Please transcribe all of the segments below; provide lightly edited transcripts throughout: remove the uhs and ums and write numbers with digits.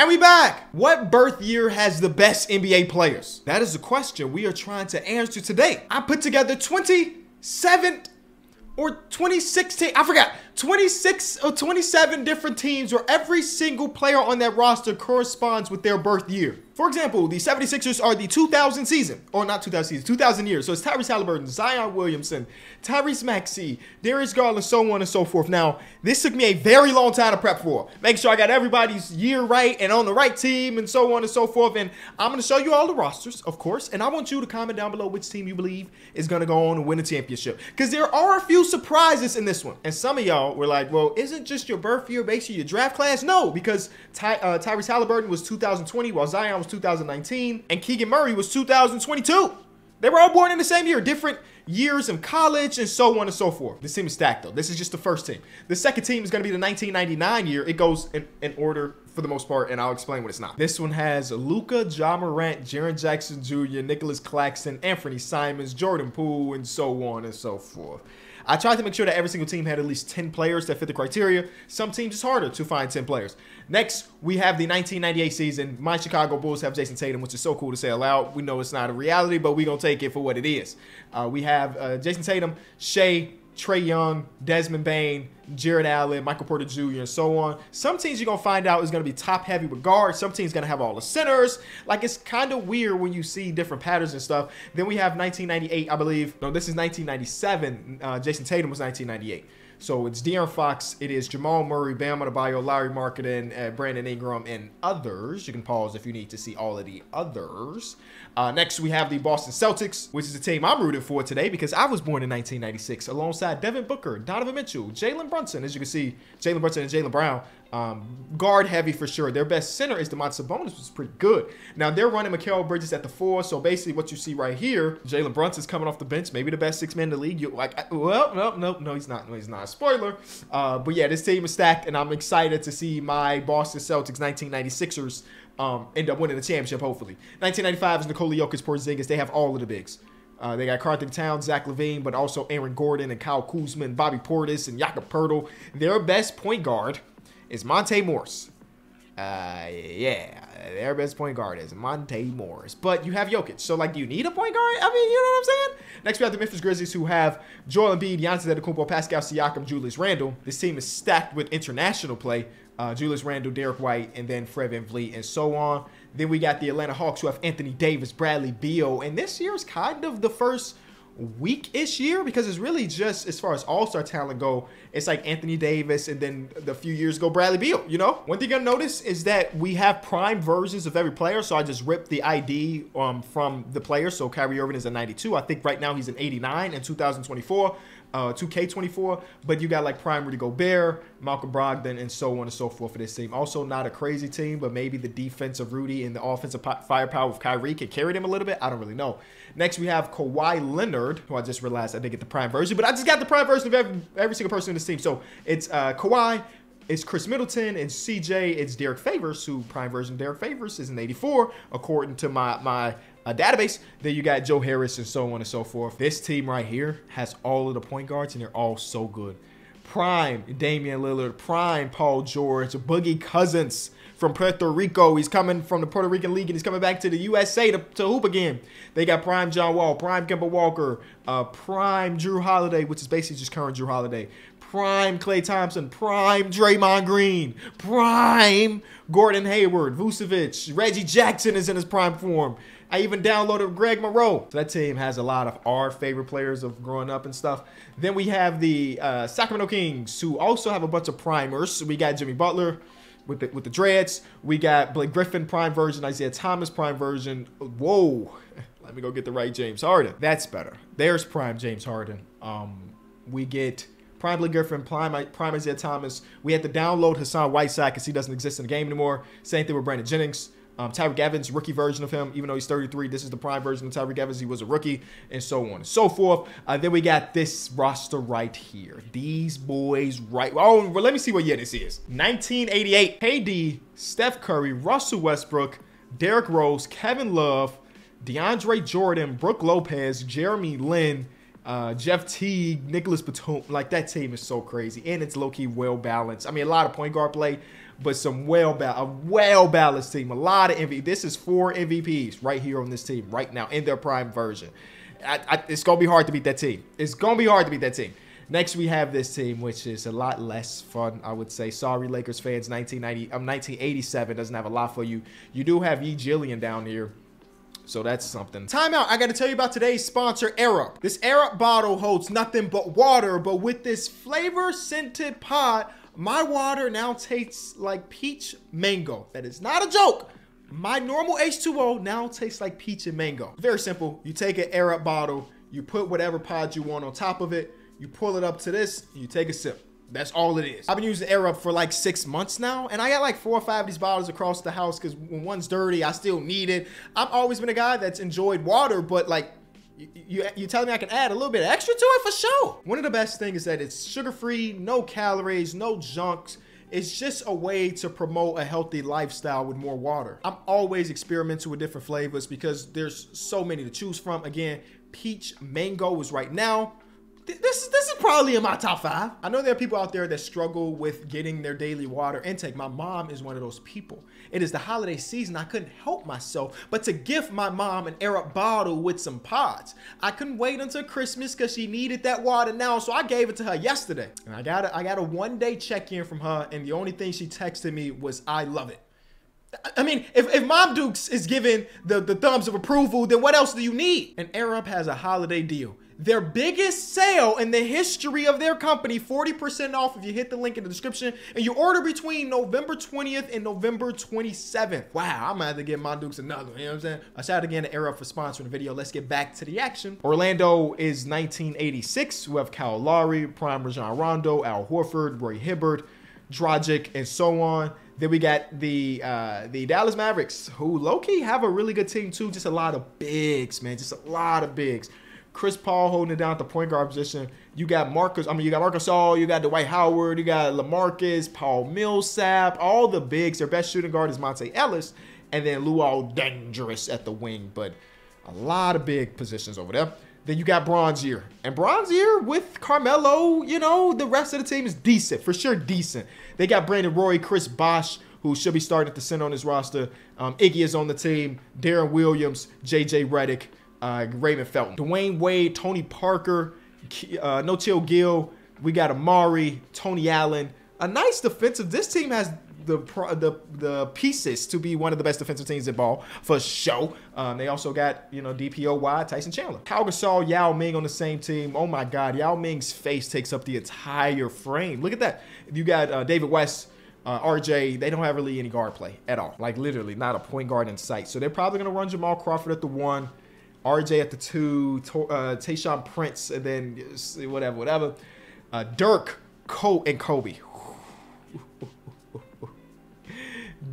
And we back! What birth year has the best NBA players? That is the question we are trying to answer today. I put together 26 or 27 different teams where every single player on that roster corresponds with their birth year. For example, the 76ers are the 2000 season, or not 2000 season, 2000 years. So it's Tyrese Halliburton, Zion Williamson, Tyrese Maxey, Darius Garland, so on and so forth. Now, this took me a very long time to prep for. Make sure I got everybody's year right and on the right team and so on and so forth. And I'm going to show you all the rosters, of course. And I want you to comment down below which team you believe is going to go on and win the championship. Because there are a few surprises in this one. And some of y'all were like, well, isn't just your birth year based on your draft class? No, because Tyrese Halliburton was 2020 while Zion was 2019 and Keegan Murray was 2022. They were all born in the same year, different years in college and so on and so forth. This team is stacked though. This is just the first team. The second team is going to be the 1999 year. It goes in order for the most part, and I'll explain what it's not. This one has Luka, Ja Morant, Jaren Jackson Jr., Nicholas Claxton, Anthony Simons, Jordan Poole, and so on and so forth. I tried to make sure that every single team had at least 10 players that fit the criteria. Some teams it's harder to find 10 players. Next, we have the 1998 season. My Chicago Bulls have Jayson Tatum, which is so cool to say aloud. We know it's not a reality, but we're going to take it for what it is. We have Jayson Tatum, Shai, Trey Young, Desmond Bain, Jared Allen, Michael Porter Jr., and so on. Some teams you're going to find out is going to be top heavy with guards. Some teams going to have all the centers. Like, it's kind of weird when you see different patterns and stuff. Then we have 1998, I believe. No, this is 1997. Jayson Tatum was 1998. So it's De'Aaron Fox, it is Jamal Murray, Bam Adebayo, Lauri Markkanen, Brandon Ingram, and others. You can pause if you need to see all of the others. Next, we have the Boston Celtics, which is the team I'm rooting for today because I was born in 1996 alongside Devin Booker, Donovan Mitchell, Jalen Brunson. As you can see, Jalen Brunson and Jaylen Brown. Guard heavy for sure. Their best center is Demonte Sabonis, which is pretty good. Now they're running Mikal Bridges at the 4. So basically, what you see right here, Jalen Brunson's coming off the bench, maybe the best six man in the league. You're like, well, no, he's not. No, he's not. Spoiler. But yeah, this team is stacked, and I'm excited to see my Boston Celtics 1996ers end up winning the championship. Hopefully, 1995 is Nikola Jokic, Porzingis. They have all of the bigs. They got Karl-Anthony Towns, Zach LaVine, but also Aaron Gordon and Kyle Kuzma and Bobby Portis and Jakob Poeltl. Their best point guard is Monte Morris. Yeah, their best point guard is Monte Morris. But you have Jokic, so like, do you need a point guard? I mean, you know what I'm saying? Next, we have the Memphis Grizzlies, who have Joel Embiid, Giannis Antetokounmpo, Pascal Siakam, Julius Randle. This team is stacked with international play. Julius Randle, Derek White, and then Fred VanVleet, and so on. Then we got the Atlanta Hawks, who have Anthony Davis, Bradley Beal, and this year's kind of the first weak-ish year because it's really just, as far as all-star talent go, it's like Anthony Davis and then the few years ago Bradley Beal, you know? One thing you're gonna notice is that we have prime versions of every player, so I just ripped the ID from the player. So Kyrie Irving is a 92. I think right now he's an 89 in 2024. 2K24, but you got like prime Rudy Gobert, Malcolm Brogdon, and so on and so forth for this team. Also, not a crazy team, but maybe the defense of Rudy and the offensive firepower of Kyrie can carry them a little bit. I don't really know. Next, we have Kawhi Leonard, who I just realized I didn't get the prime version, but I just got the prime version of every single person in this team. So it's Kawhi, it's Chris Middleton, and CJ, it's Derek Favors, who prime version of Derek Favors is an 84, according to my database. Then you got Joe Harris and so on and so forth. This team right here has all of the point guards, and they're all so good. Prime Damian Lillard, prime Paul George, Boogie Cousins from Puerto Rico. He's coming from the Puerto Rican League, and he's coming back to the USA to hoop again. They got prime John Wall, prime Kemba Walker, prime Drew Holiday, which is basically just current Drew Holiday, prime Klay Thompson, prime Draymond Green, prime Gordon Hayward, Vucevic, Reggie Jackson is in his prime form. I even downloaded Greg Monroe. So that team has a lot of our favorite players of growing up and stuff. Then we have the Sacramento Kings, who also have a bunch of primers. We got Jimmy Butler with the dreads. We got Blake Griffin, prime version. Isaiah Thomas, prime version. Whoa. Let me go get the right James Harden. That's better. There's prime James Harden. We get prime Blake Griffin, prime Isaiah Thomas. We had to download Hassan Whiteside because he doesn't exist in the game anymore. Same thing with Brandon Jennings. Tyreek Evans, rookie version of him, even though he's 33, this is the prime version of Tyreek Evans. He was a rookie, and so on and so forth. Then we got this roster right here. These boys right... Oh, well, let me see what year this is. 1988. KD, Steph Curry, Russell Westbrook, Derrick Rose, Kevin Love, DeAndre Jordan, Brook Lopez, Jeremy Lin, Jeff Teague, Nicholas Batum. Like, that team is so crazy, and it's low-key well-balanced. I mean, a lot of point guard play, but some well-balanced team. A lot of MVP. This is 4 MVPs right here on this team right now in their prime version. It's going to be hard to beat that team. It's going to be hard to beat that team. Next, we have this team, which is a lot less fun, I would say. Sorry, Lakers fans, 1987 doesn't have a lot for you. You do have E. Jillian down here, so that's something. Timeout, I got to tell you about today's sponsor, Air Up. This Air Up bottle holds nothing but water, but with this flavor-scented pod, my water now tastes like peach mango. That is not a joke. My normal H2O now tastes like peach and mango. Very simple. You take an Air Up bottle, you put whatever pod you want on top of it, you pull it up to this, you take a sip. That's all it is. I've been using Air Up for like 6 months now, and I got like 4 or 5 of these bottles across the house because when one's dirty, I still need it. I've always been a guy that's enjoyed water, but like, you telling me I can add a little bit extra to it for sure. One of the best things is that it's sugar-free, no calories, no junks. It's just a way to promote a healthy lifestyle with more water. I'm always experimenting with different flavors because there's so many to choose from. Again, peach mango is right now. This is probably in my top 5. I know there are people out there that struggle with getting their daily water intake. My mom is one of those people. It is the holiday season. I couldn't help myself but to gift my mom an Air Up bottle with some pods. I couldn't wait until Christmas because she needed that water now, so I gave it to her yesterday. And I got a one-day check-in from her, and the only thing she texted me was, "I love it." I mean, if Mom Dukes is giving the thumbs of approval, then what else do you need? And Air Up has a holiday deal. Their biggest sale in the history of their company, 40% off if you hit the link in the description, and you order between November 20th and November 27th. Wow, I'm gonna have to give my Dukes another, you know what I'm saying? A shout again to Air Up for sponsoring the video. Let's get back to the action. Orlando is 1986. We have Kyle Lowry, Prime Rajon Rondo, Al Horford, Roy Hibbert, Dragic, and so on. Then we got the Dallas Mavericks, who low-key have a really good team too. Just a lot of bigs, man, just a lot of bigs. Chris Paul holding it down at the point guard position. You got Marc Gasol, you got Dwight Howard, you got LaMarcus, Paul Millsap, all the bigs. Their best shooting guard is Monte Ellis, and then Luol Dengris at the wing, but a lot of big positions over there. Then you got Bronzier. And Bronzier with Carmelo, you know, the rest of the team is decent, for sure decent. They got Brandon Roy, Chris Bosh, who should be starting at the center on his roster. Iggy is on the team. Darren Williams, J.J. Redick. Raymond Felton, Dwayne Wade, Tony Parker, No Chill Gill. We got Amari, Tony Allen. A nice defensive. This team has the pieces to be one of the best defensive teams in ball for sure. They also got, you know, DPOY, Tyson Chandler, Pau Gasol, Yao Ming on the same team. Oh my God, Yao Ming's face takes up the entire frame. Look at that. You got David West. RJ, they don't have really any guard play at all. Like literally, not a point guard in sight. So they're probably gonna run Jamal Crawford at the 1. RJ at the 2, Tayshaun Prince, and then whatever. Dirk, Cole, and Kobe.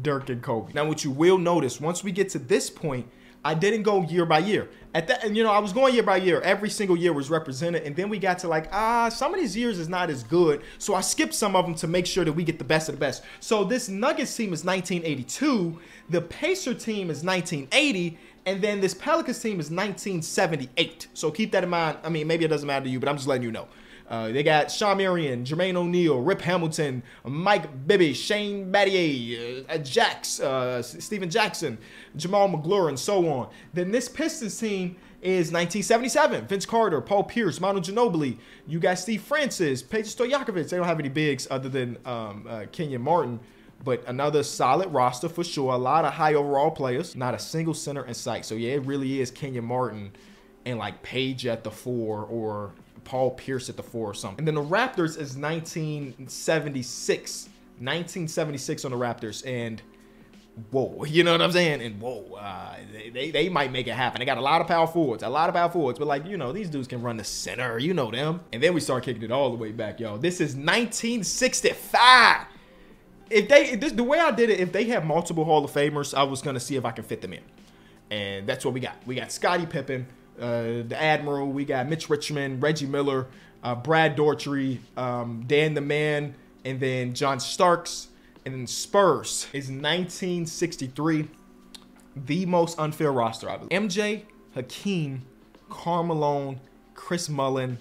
Dirk and Kobe. Now, what you will notice, once we get to this point, I didn't go year by year. At that, and you know, I was going year by year. Every single year was represented, and then we got to like, some of these years is not as good, so I skipped some of them to make sure that we get the best of the best. So this Nuggets team is 1982, the Pacer team is 1980, and then this Pelicans team is 1978. So keep that in mind. I mean, maybe it doesn't matter to you, but I'm just letting you know. They got Sean Marion, Jermaine O'Neal, Rip Hamilton, Mike Bibby, Shane Battier, Steven Jackson, Jamal McGlure, and so on. Then this Pistons team is 1977. Vince Carter, Paul Pierce, Manu Ginobili. You got Steve Francis, Peja Stojakovic. They don't have any bigs other than Kenyon Martin. But another solid roster for sure. A lot of high overall players. Not a single center in sight. So, yeah, it really is Kenyon Martin and, like, Page at the 4 or Paul Pierce at the 4 or something. And then the Raptors is 1976. 1976 on the Raptors. And, whoa, you know what I'm saying? And, whoa, they might make it happen. They got a lot of power forwards. A lot of power forwards. But, like, you know, these dudes can run the center. You know them. And then we start kicking it all the way back, y'all. This is 1965. The way I did it, if they had multiple Hall of Famers, I was going to see if I can fit them in. And that's what we got. We got Scottie Pippen, the Admiral. We got Mitch Richmond, Reggie Miller, Brad Daughtry, Dan the Man, and then John Starks. And then Spurs is 1963. The most unfair roster, I believe. MJ, Hakeem, Karl Malone, Chris Mullin,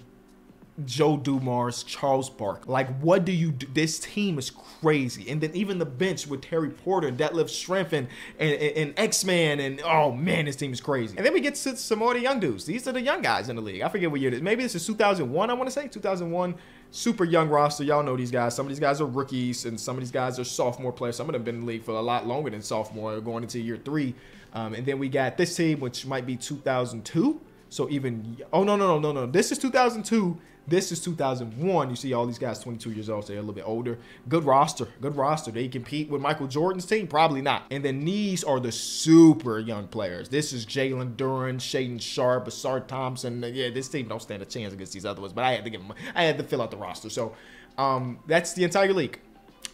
Joe Dumars, Charles Barkley. Like, what do you do? This team is crazy. And then even the bench with Terry Porter, Detlef Schrempf, and X-Man, and oh man, this team is crazy. And then we get to some more of the young dudes. These are the young guys in the league. I forget what year it is. Maybe this is 2001, I want to say. 2001, super young roster. Y'all know these guys. Some of these guys are rookies, and some of these guys are sophomore players. Some of them have been in the league for a lot longer than sophomore, going into year three. And then we got this team, which might be 2002. So even, oh, no. This is 2002. This is 2001. You see all these guys 22 years old, so they're a little bit older. Good roster. Good roster. They compete with Michael Jordan's team? Probably not. And then these are the super young players. This is Jalen Duren, Shaden Sharp, Asar Thompson. Yeah, this team don't stand a chance against these other ones, but I had to give them, I had to fill out the roster. So that's the entire league.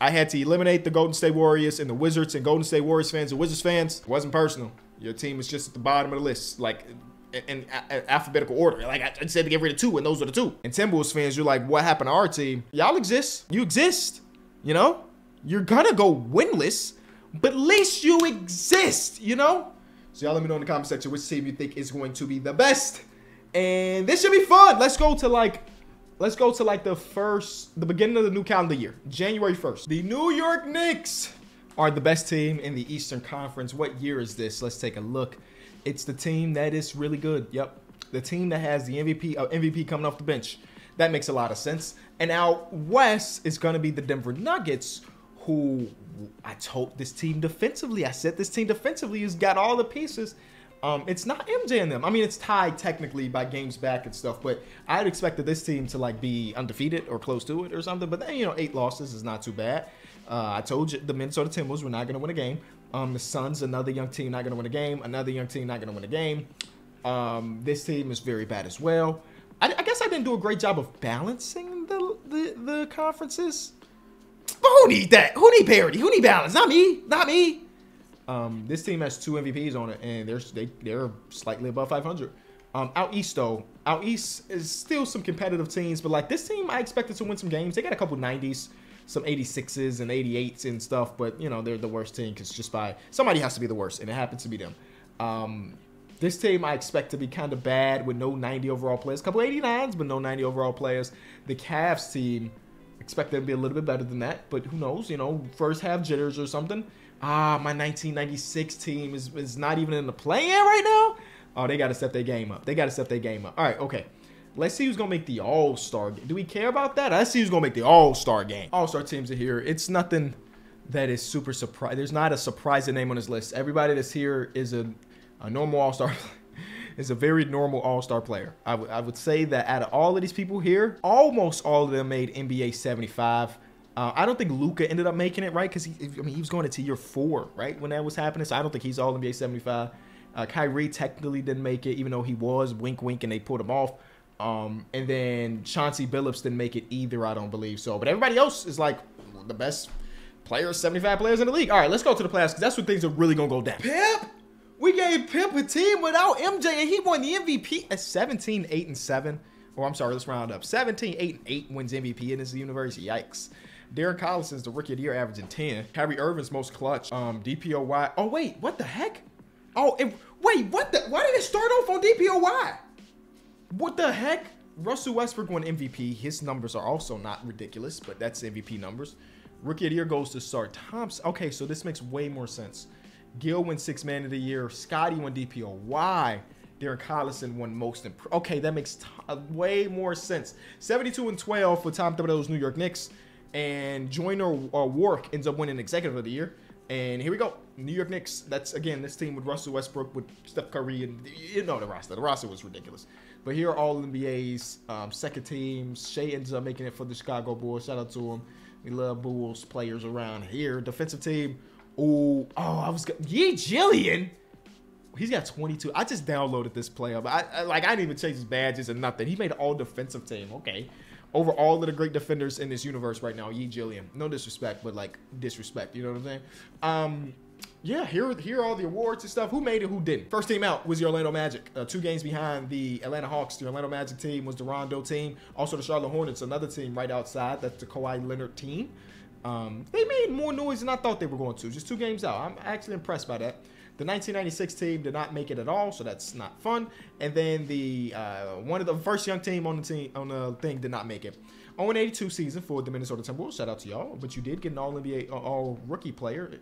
I had to eliminate the Golden State Warriors and the Wizards, and Golden State Warriors fans and Wizards fans. It wasn't personal. Your team is just at the bottom of the list. Like, in alphabetical order. Like, I said to get rid of two, and those are the two. And Timberwolves fans, you're like, what happened to our team? Y'all exist. You exist. You know? You're gonna go winless, but at least you exist, you know? So y'all let me know in the comment section which team you think is going to be the best. And this should be fun. Let's go to, like, the beginning of the new calendar year, January 1st. The New York Knicks are the best team in the Eastern Conference. What year is this? Let's take a look. It's the team that is really good. Yep. The team that has the MVP coming off the bench. That makes a lot of sense. And out west is going to be the Denver Nuggets, who I told this team defensively. I said this team defensively has got all the pieces. It's not MJ and them. I mean, it's tied technically by games back and stuff, but I had expected this team to, like, be undefeated or close to it or something. But then, you know, 8 losses is not too bad. I told you the Minnesota Timberwolves were not going to win a game. The Suns, another young team, not going to win a game. Another young team, not going to win a game. This team is very bad as well. I guess I didn't do a great job of balancing the conferences. But who need that? Who need parity? Who need balance? Not me. Not me. This team has 2 MVPs on it, and they're slightly above 500. Out east, though. Out east is still some competitive teams, but, like, this team, I expected to win some games. They got a couple 90s. Some 86s and 88s and stuff, but, you know, they're the worst team because just by somebody has to be the worst, and it happens to be them. This team I expect to be kind of bad with no 90 overall players, a couple 89s, but no 90 overall players. The Cavs team, expect them to be a little bit better than that, but who knows, you know, first half jitters or something. Ah, my 1996 team is not even in the play-in right now. Oh, they got to step their game up. They got to step their game up. All right, okay. Let's see who's going to make the All-Star game. Do we care about that? Let's see who's going to make the All-Star game. All-Star teams are here. It's nothing that is super surprising. There's not a surprising name on this list. Everybody that's here is a normal All-Star. Is a very normal All-Star player. I would say that out of all of these people here, almost all of them made NBA 75. I don't think Luka ended up making it, right? Because, I mean, he was going into year 4, right, when that was happening. So I don't think he's all NBA 75. Kyrie technically didn't make it, even though he was. Wink, wink, and they pulled him off. And then Chauncey Billups didn't make it either, I don't believe so. But everybody else is, like, the best players, 75 players in the league. All right, let's go to the playoffs because that's when things are really going to go down. Pimp! We gave Pimp a team without MJ, and he won the MVP at 17-8-7. Or, I'm sorry, let's round up. 17-8-8 wins MVP in this universe. Yikes. Darren Collison's the rookie of the year, averaging 10. Kyrie Irving's most clutch. DPOY. Oh, wait, what the heck? Oh, wait, what the? Why did it start off on DPOY? What the heck? Russell Westbrook won MVP. His numbers are also not ridiculous, but that's MVP numbers. Rookie of the year goes to Asar Thompson. Okay, so this makes way more sense. Gil won 6th man of the year. Scotty won DPOY. Darren Collison won most improved. Okay, that makes way more sense. 72-12 for Tom Thibodeau's New York Knicks. And Joyner Warwick ends up winning executive of the year. And here we go. New York Knicks. That's, again, this team with Russell Westbrook, with Steph Curry, and, you know, the roster. The roster was ridiculous. But here are all NBA's second teams. Shea ends up making it for the Chicago Bulls. Shout out to him. We love Bulls players around here. Defensive team. Ooh. Oh, I was going to. Yee Jillian. He's got 22. I just downloaded this player. But I didn't even change his badges or nothing. He made all defensive team. Okay. Over all of the great defenders in this universe right now. Yee Jillian. No disrespect, but, like, disrespect. You know what I'm saying? Yeah, here are all the awards and stuff. Who made it, who didn't? First team out was the Orlando Magic. 2 games behind the Atlanta Hawks. The Orlando Magic team was the Rondo team. Also the Charlotte Hornets, another team right outside. That's the Kawhi Leonard team. They made more noise than I thought they were going to. Just 2 games out. I'm actually impressed by that. The 1996 team did not make it at all, so that's not fun. And then the one of the first young team on the thing did not make it. 0-82 season for the Minnesota Timberwolves. Shout out to y'all, but you did get an All-NBA, All-Rookie player.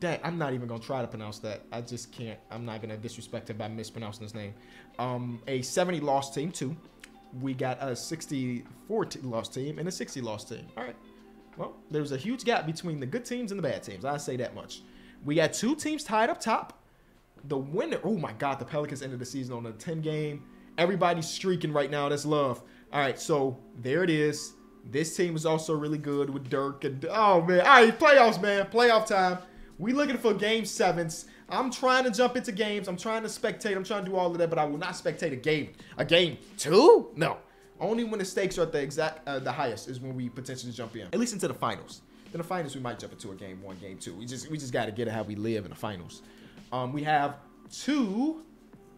Dang, I'm not even going to try to pronounce that. I just can't. I'm not going to disrespect him by mispronouncing his name. A 70 loss team, too. We got a 64 loss team and a 60 loss team. All right. Well, there's a huge gap between the good teams and the bad teams. I say that much. We got two teams tied up top. The winner. Oh, my God. The Pelicans ended the season on a 10-game. Everybody's streaking right now. That's love. All right. So there it is. This team is also really good with Dirk. And oh, man. All right. Playoffs, man. Playoff time. We looking for game sevens. I'm trying to jump into games. I'm trying to spectate. I'm trying to do all of that, but I will not spectate a game. A game two? No. Only when the stakes are at the exact, the highest is when we potentially jump in. At least into the finals. In the finals, we might jump into a game one, game two. We just got to get it how we live in the finals. We have two,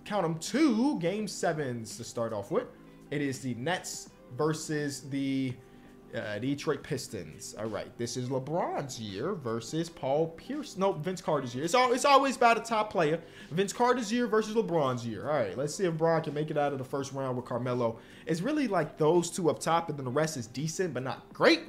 count them, two game sevens to start off with. It is the Nets versus the Detroit Pistons. All right, this is LeBron's year versus Paul Pierce. Nope, Vince Carter's year. It's always about a top player. Vince Carter's year versus LeBron's year. All right, let's see if Bron can make it out of the first round with Carmelo. It's really like those two up top, and then the rest is decent but not great.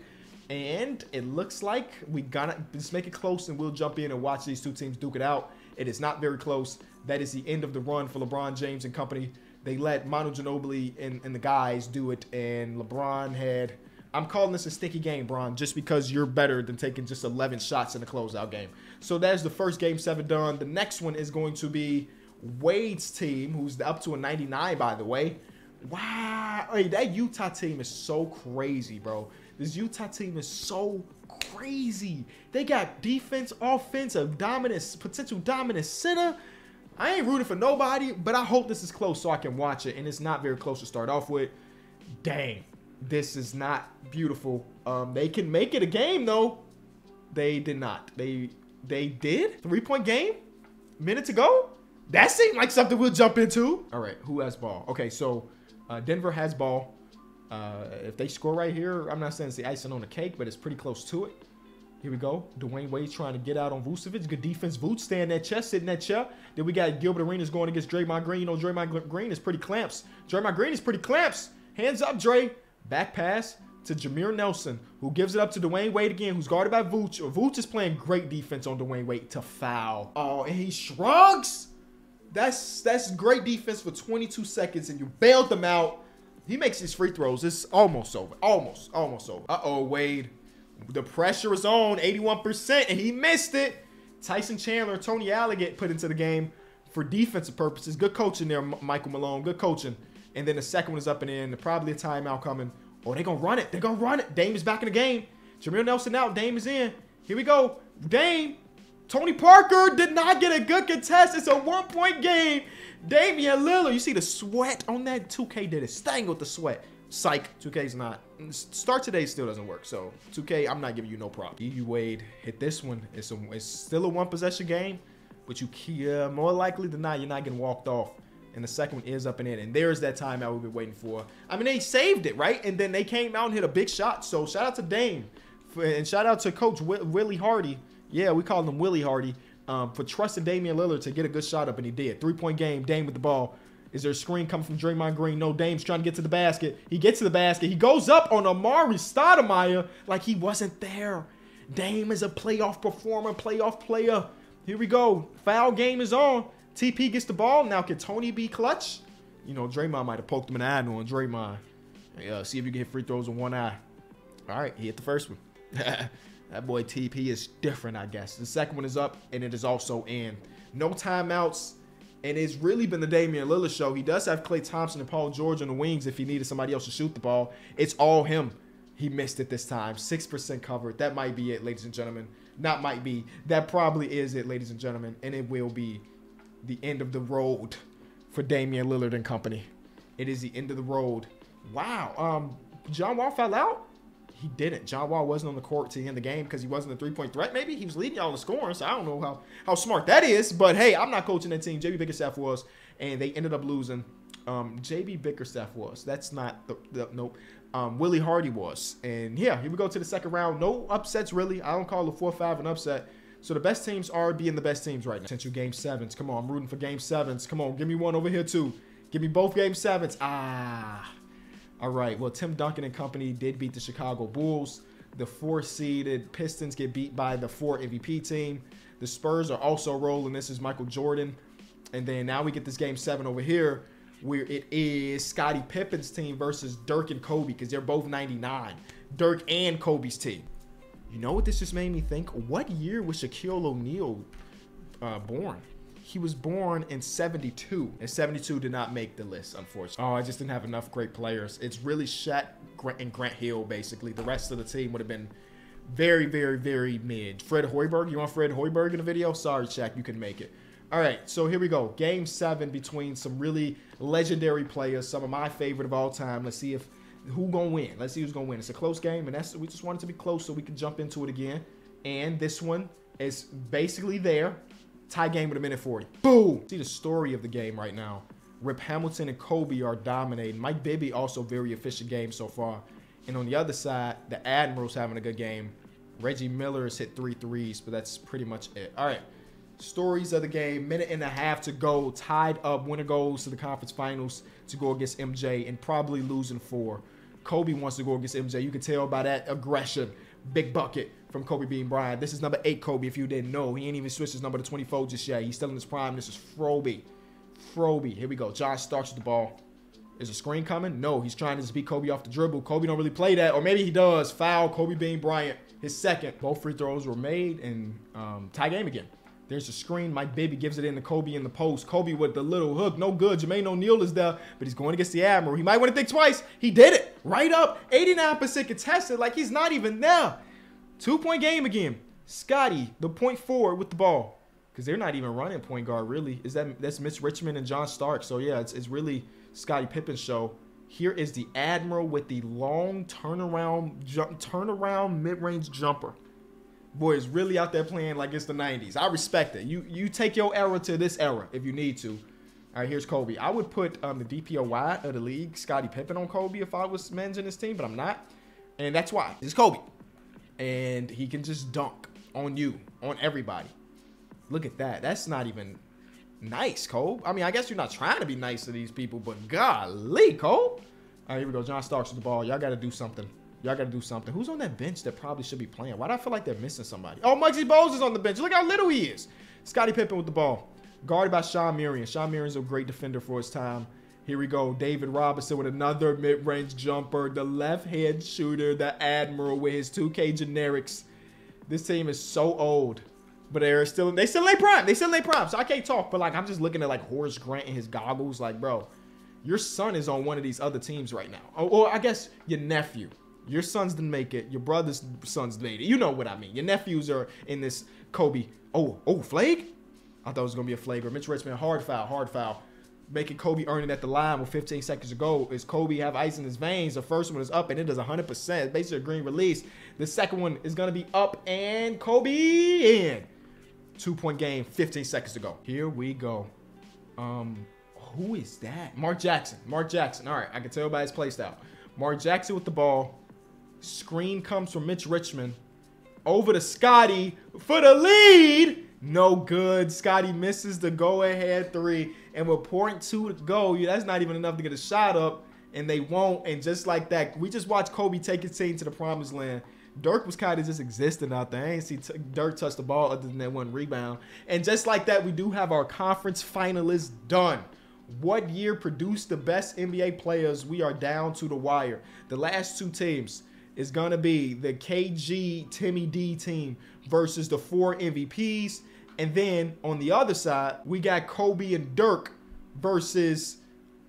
And it looks like we gotta just make it close, and we'll jump in and watch these two teams duke it out. It is not very close. That is the end of the run for LeBron James and company. They let Manu Ginobili and the guys do it, and LeBron had... I'm calling this a sticky game, Bron, just because you're better than taking just 11 shots in a closeout game. So that's the first game seven done. The next one is going to be Wade's team, who's up to a 99, by the way. Wow. Hey, that Utah team is so crazy, bro. This Utah team is so crazy. They got defense, offensive, dominant, potential dominant center. I ain't rooting for nobody, but I hope this is close so I can watch it. And it's not very close to start off with. Dang. This is not beautiful. They can make it a game, though. They did not. They did? Three-point game? Minute to go? That seemed like something we'll jump into. All right, who has ball? Okay, so Denver has ball. If they score right here, I'm not saying it's the icing on the cake, but it's pretty close to it. Here we go. Dwayne Wade trying to get out on Vucevic. Good defense. Vuce staying that chest, sitting that chair. Then we got Gilbert Arenas going against Draymond Green. You know, Draymond Green is pretty clamps. Draymond Green is pretty clamps. Hands up, Dre. Back pass to Jameer Nelson, who gives it up to Dwayne Wade again, who's guarded by Vooch. Vooch is playing great defense on Dwayne Wade to foul. Oh, and he shrugs. That's great defense for 22 seconds, and you bailed them out. He makes his free throws. It's almost over. Almost over. Uh-oh, Wade. The pressure is on, 81%, and he missed it. Tyson Chandler, Tony Allen get put into the game for defensive purposes. Good coaching there, Michael Malone. Good coaching. And then the second one is up and in. Probably a timeout coming. Oh, they're going to run it. They're going to run it. Dame is back in the game. Jameer Nelson out. Dame is in. Here we go. Dame. Tony Parker did not get a good contest. It's a one-point game. Damian Lillard. You see the sweat on that? 2K did his thing with the sweat. Psych. 2K's not. Start today still doesn't work. So, 2K, I'm not giving you no prop. E.U. Wade hit this one. It's still a one-possession game. But you more likely than not, you're not getting walked off. And the second one is up and in. And there's that timeout we've been waiting for. I mean, they saved it, right? And then they came out and hit a big shot. So, shout out to Dame. And shout out to Coach Willie Hardy. Yeah, we call him Willie Hardy. For trusting Damian Lillard to get a good shot up. And he did. Three-point game. Dame with the ball. Is there a screen coming from Draymond Green? No, Dame's trying to get to the basket. He gets to the basket. He goes up on Amari Stoudemire like he wasn't there. Dame is a playoff performer, playoff player. Here we go. Foul game is on. TP gets the ball. Now, can Tony be clutch? You know, Draymond might have poked him in the eye. No, Draymond. Yeah, see if you can hit free throws with one eye. All right, he hit the first one. That boy TP is different, I guess. The second one is up, and it is also in. No timeouts, and it's really been the Damian Lillard show. He does have Klay Thompson and Paul George on the wings if he needed somebody else to shoot the ball. It's all him. He missed it this time. 6% covered. That might be it, ladies and gentlemen. Not might be. That probably is it, ladies and gentlemen, and it will be the end of the road for Damian Lillard and company. It is the end of the road. Wow. John Wall fell out? He didn't. John Wall wasn't on the court to end the game because he wasn't a three-point threat, maybe. He was leading y'all in scoring, so I don't know how smart that is. But, hey, I'm not coaching that team. J.B. Bickerstaff was, and they ended up losing. J.B. Bickerstaff was. That's not the – nope. Willie Hardy was. And, yeah, here we go to the second round. No upsets, really. I don't call a 4-5 an upset. So the best teams are being the best teams right now. Potential game sevens. Come on, I'm rooting for game sevens. Come on, give me one over here too. Give me both game sevens. Ah. All right, well, Tim Duncan and company did beat the Chicago Bulls. The 4-seeded Pistons get beat by the 4 MVP team. The Spurs are also rolling. This is Michael Jordan. And then now we get this game 7 over here, where it is Scottie Pippen's team versus Dirk and Kobe, because they're both 99. Dirk and Kobe's team. You know what this just made me think? What year was Shaquille O'Neal born? He was born in 72, and 72 did not make the list, unfortunately. Oh, I just didn't have enough great players. It's really Shaq and Grant Hill, basically. The rest of the team would have been very, very, very mid. Fred Hoiberg, you want Fred Hoiberg in the video? Sorry, Shaq, you can make it. All right, so here we go. Game 7 between some really legendary players, some of my favorite of all time. Let's see if who gonna win. Let's see who's gonna win. It's a close game, and that's we just want it to be close so we can jump into it again. And this one is basically there. Tie game with a minute 40. Boom! See the story of the game right now. Rip Hamilton and Kobe are dominating. Mike Bibby also very efficient game so far. And on the other side, the Admiral's having a good game. Reggie Miller has hit 3 threes, but that's pretty much it. All right. Stories of the game. Minute and a half to go. Tied up. Winner goes to the conference finals to go against MJ and probably losing 4. Kobe wants to go against MJ. You can tell by that aggression. Big bucket from Kobe Bean Bryant. This is number 8, Kobe, if you didn't know. He ain't even switched his number to 24 just yet. He's still in his prime. This is Froby. Froby. Here we go. Josh starts with the ball. Is a screen coming? No. He's trying to just beat Kobe off the dribble. Kobe don't really play that. Or maybe he does. Foul, Kobe Bean Bryant. His second. Both free throws were made and tie game again. There's a screen. Mike Bibby gives it in to Kobe in the post. Kobe with the little hook. No good. Jermaine O'Neal is there, but he's going against the Admiral. He might want to think twice. He did it. Right up. 89% contested. Like, he's not even there. 2-point game again. Scotty, the point forward with the ball. Because they're not even running point guard, really. That's Mitch Richmond and John Stark. So, yeah, it's really Scottie Pippen's show. Here is the Admiral with the long turnaround mid-range jumper. Boy, it's really out there playing like it's the 90s. I respect it. You take your era to this era if you need to. All right, here's Kobe. I would put the DPOY of the league, Scottie Pippen, on Kobe if I was managing this team, but I'm not. And that's why. It's Kobe. And he can just dunk on you, on everybody. Look at that. That's not even nice, Kobe. I mean, I guess you're not trying to be nice to these people, but golly, Kobe. All right, here we go. John Starks with the ball. Y'all got to do something. Y'all got to do something. Who's on that bench that probably should be playing? Why do I feel like they're missing somebody? Oh, Muggsy Bogues is on the bench. Look how little he is. Scottie Pippen with the ball. Guarded by Sean Marion. Sean Marion's a great defender for his time. Here we go. David Robinson with another mid-range jumper. The left-hand shooter, the Admiral with his 2K generics. This team is so old. But they still lay prime. They still lay prime. So I can't talk. But, like, I'm just looking at, like, Horace Grant and his goggles. Like, bro, your son is on one of these other teams right now. Or I guess your nephew. Your sons didn't make it. Your brother's sons made it. You know what I mean. Your nephews are in this Kobe. Oh, flag? I thought it was going to be a flag. Or Mitch Richmond, hard foul. Making Kobe earn it at the line with 15 seconds to go. Is Kobe have ice in his veins? The first one is up, and it is 100%. Basically a green release. The second one is going to be up, and Kobe in. 2-point game, 15 seconds to go. Here we go. Who is that? Mark Jackson. All right, I can tell by his play style. Mark Jackson with the ball. Screen comes from Mitch Richmond. Over to Scotty for the lead. No good. Scotty misses the go-ahead 3. And with 0.2 to go, that's not even enough to get a shot up. And they won't. And just like that, we just watched Kobe take his team to the promised land. Dirk was kind of just existing out there. I ain't see Dirk touch the ball other than that one rebound. And just like that, we do have our conference finalists done. What year produced the best NBA players? We are down to the wire. The last two teams is going to be the KG Timmy D team versus the 4 MVPs. And then on the other side, we got Kobe and Dirk versus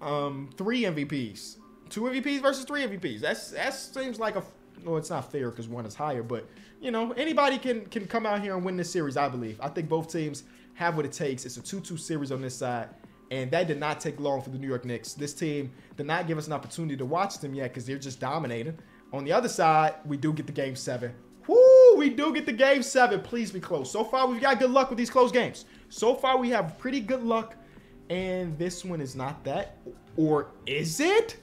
3 MVPs. 2 MVPs versus 3 MVPs. That seems like a... Well, it's not fair because one is higher. But, you know, anybody can come out here and win this series, I believe. I think both teams have what it takes. It's a 2-2 series on this side. And that did not take long for the New York Knicks. This team did not give us an opportunity to watch them yet because they're just dominating. On the other side, we do get the Game 7. Woo! We do get the Game 7. Please be close. So far, we've got good luck with these close games. So far, we have pretty good luck. And this one is not that. Or is it?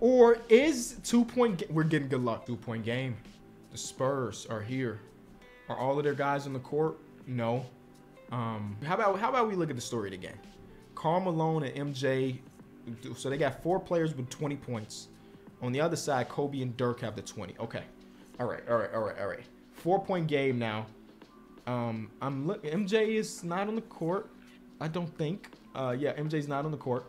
Or is 2-point game? We're getting good luck. 2-point game. The Spurs are here. Are all of their guys on the court? No. How about we look at the story of the game? Karl Malone and MJ, so they got four players with 20 points. On the other side, Kobe and Dirk have the 20. Okay. All right. 4-point game now. I'm look. MJ is not on the court, I don't think. Yeah, MJ's not on the court.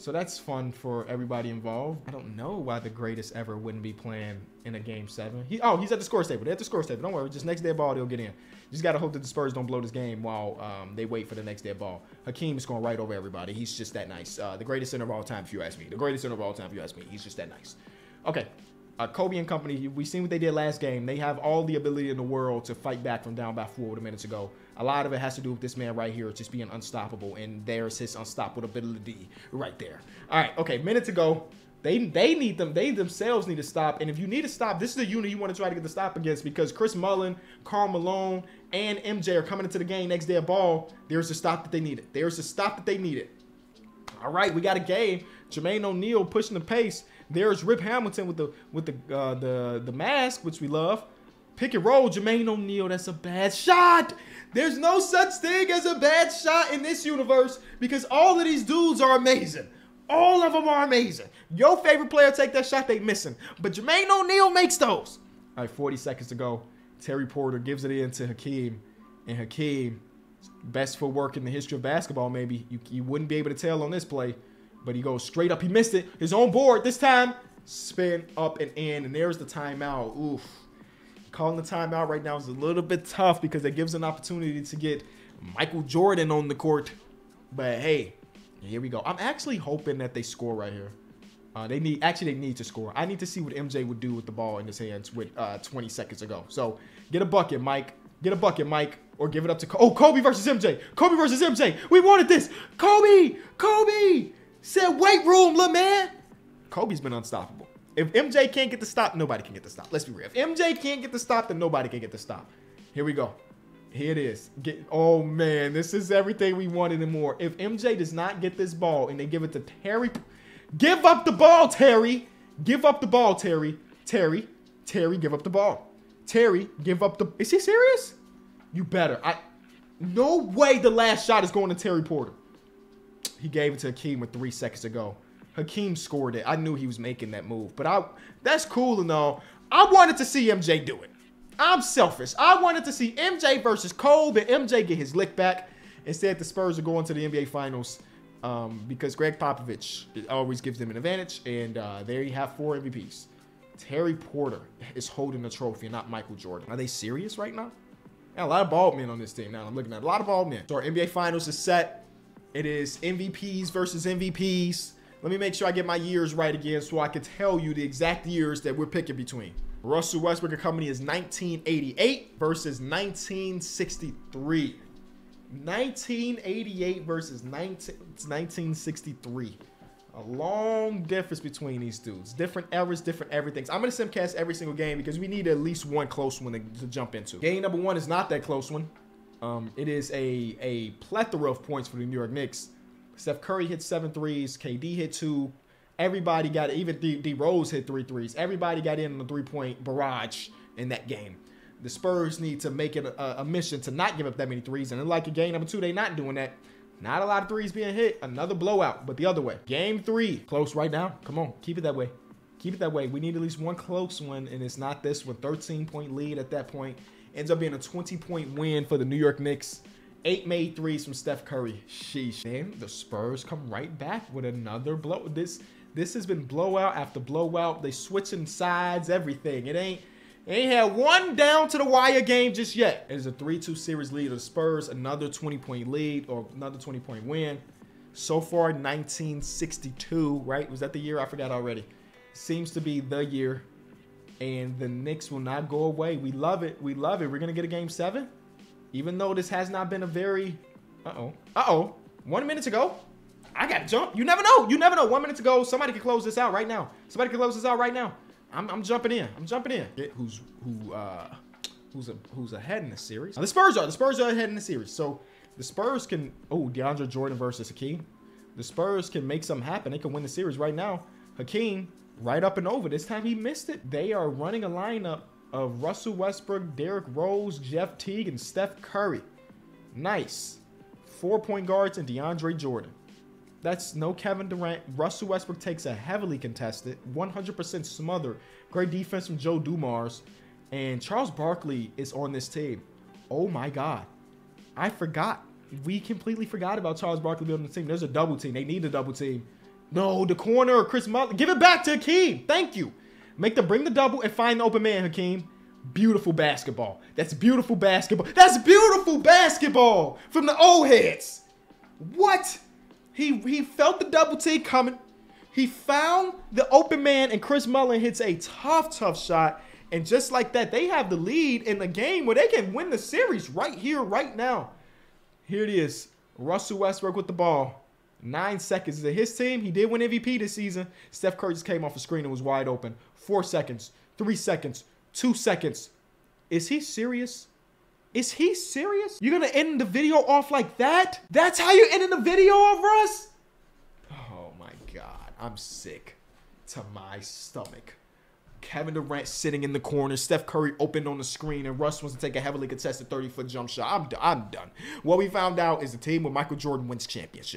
So that's fun for everybody involved. I don't know why the greatest ever wouldn't be playing in a game 7. He's at the scorer's table. They're at the scorer's table. Don't worry. Just next day ball, they'll get in. Just got to hope that the Spurs don't blow this game while they wait for the next day ball. Hakeem is going right over everybody. He's just that nice. The greatest center of all time, if you ask me. The greatest center of all time, if you ask me. He's just that nice. Okay. Kobe and company, we've seen what they did last game. They have all the ability in the world to fight back from down by 4 with a minute to go. A lot of it has to do with this man right here just being unstoppable, and there's his unstoppable ability right there. All right, okay, minute to go. They need them. They themselves need to stop. And if you need to stop, this is the unit you want to try to get the stop against, because Chris Mullin, Karl Malone, and MJ are coming into the game next day at ball. There's the stop that they needed. There's the stop that they needed. All right, we got a game. Jermaine O'Neal pushing the pace. There's Rip Hamilton with the mask, which we love. Pick and roll, Jermaine O'Neal. That's a bad shot. There's no such thing as a bad shot in this universe, because all of these dudes are amazing. All of them are amazing. Your favorite player take that shot, they missing. But Jermaine O'Neal makes those. All right, 40 seconds to go. Terry Porter gives it in to Hakeem. And Hakeem, best footwork in the history of basketball, maybe. You wouldn't be able to tell on this play. But he goes straight up. He missed it. His own board this time. Spin up and in. And there's the timeout. Oof. Calling the timeout right now is a little bit tough, because it gives an opportunity to get Michael Jordan on the court. But hey, here we go. I'm actually hoping that they score right here. They need to score. I need to see what MJ would do with the ball in his hands with 20 seconds ago. So get a bucket, Mike. Get a bucket, Mike, or give it up to Kobe versus MJ. Kobe versus MJ. We wanted this. Kobe. Kobe. Said weight room, little man. Kobe's been unstoppable. If MJ can't get the stop, nobody can get the stop. Let's be real. If MJ can't get the stop, then nobody can get the stop. Here we go. Here it is. Oh, man. This is everything we wanted and more. If MJ does not get this ball and they give it to Terry. Give up the ball, Terry. Give up the ball, Terry. Terry, give up the ball. Terry, give up the. Is he serious? You better. No way the last shot is going to Terry Porter. He gave it to Hakeem with 3 seconds to go. Hakeem scored it. I knew he was making that move. But that's cool and all. I wanted to see MJ do it. I'm selfish. I wanted to see MJ versus Kobe and MJ get his lick back. Instead, the Spurs are going to the NBA Finals because Greg Popovich always gives them an advantage. And there you have 4 MVPs. Terry Porter is holding the trophy, not Michael Jordan. Are they serious right now? Yeah, a lot of bald men on this team now. I'm looking at a lot of bald men. So our NBA Finals is set. It is MVPs versus MVPs. Let me make sure I get my years right again so I can tell you the exact years that we're picking between. Russell Westbrook and company is 1988 versus 1963. 1988 versus 1963. A long difference between these dudes. Different eras, different everything. So I'm going to simcast every single game because we need at least one close one to jump into. Game number 1 is not that close one. It is a plethora of points for the New York Knicks. Steph Curry hit 7 threes. KD hit 2. Everybody got it. Even D Rose hit 3 threes. Everybody got in on the three-point barrage in that game. The Spurs need to make it a mission to not give up that many threes. And unlike in game number 2, they're not doing that. Not a lot of threes being hit. Another blowout, but the other way. Game 3. Close right now. Come on. Keep it that way. Keep it that way. We need at least one close one, and it's not this one. 13-point lead at that point. Ends up being a 20-point win for the New York Knicks. 8 made threes from Steph Curry. Sheesh. Then the Spurs come right back with another blow. This has been blowout after blowout. They switching sides, everything. It ain't had one down to the wire game just yet. It is a 3-2 series lead of the Spurs. Another 20-point lead or another 20-point win. So far, 1962, right? Was that the year? I forgot already. Seems to be the year. And the Knicks will not go away. We love it. We love it. We're going to get a game 7. Even though this has not been a very... Uh-oh. Uh-oh. 1 minute to go. I got to jump. You never know. You never know. 1 minute to go. Somebody can close this out right now. Somebody can close this out right now. I'm jumping in. I'm jumping in. Who's ahead in the series? Now, the Spurs are. The Spurs are ahead in the series. So the Spurs can... Oh, DeAndre Jordan versus Hakeem. The Spurs can make something happen. They can win the series right now. Hakeem... right up and over. This time he missed it. They are running a lineup of Russell Westbrook, Derrick Rose, Jeff Teague, and Steph Curry. Nice. 4 point guards and DeAndre Jordan. That's no Kevin Durant. Russell Westbrook takes a heavily contested, 100% smothered. Great defense from Joe Dumars. And Charles Barkley is on this team. Oh my God. I forgot. We completely forgot about Charles Barkley being on the team. There's a double team. They need a double team. No, the corner. Chris Mullin. Give it back to Hakeem. Thank you. Make them bring the double and find the open man, Hakeem. Beautiful basketball. That's beautiful basketball. That's beautiful basketball from the old heads. What? He felt the double T coming. He found the open man, and Chris Mullin hits a tough, tough shot. And just like that, they have the lead in a game where they can win the series right here, right now. Here it is. Russell Westbrook with the ball. 9 seconds. Is it his team? He did win MVP this season. Steph Curry just came off a screen and was wide open. 4 seconds. 3 seconds. 2 seconds. Is he serious? Is he serious? You're going to end the video off like that? That's how you end the video off, Russ? Oh, my God. I'm sick to my stomach. Kevin Durant sitting in the corner. Steph Curry opened on the screen, and Russ wants to take a heavily contested 30-foot jump shot. I'm done. What we found out is the team with Michael Jordan wins championship.